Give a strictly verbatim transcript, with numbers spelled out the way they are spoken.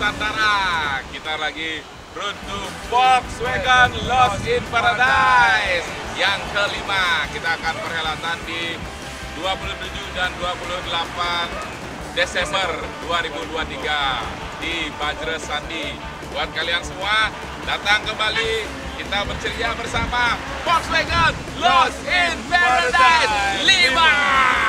Nusantara. Kita lagi road to Volkswagen Lost in Paradise yang kelima. Kita akan perhelatan di dua puluh tujuh dan dua puluh delapan Desember dua ribu dua puluh tiga di Bajra Sandi. Buat kalian semua, datang kembali, kita berceria bersama Volkswagen Lost in Paradise lima.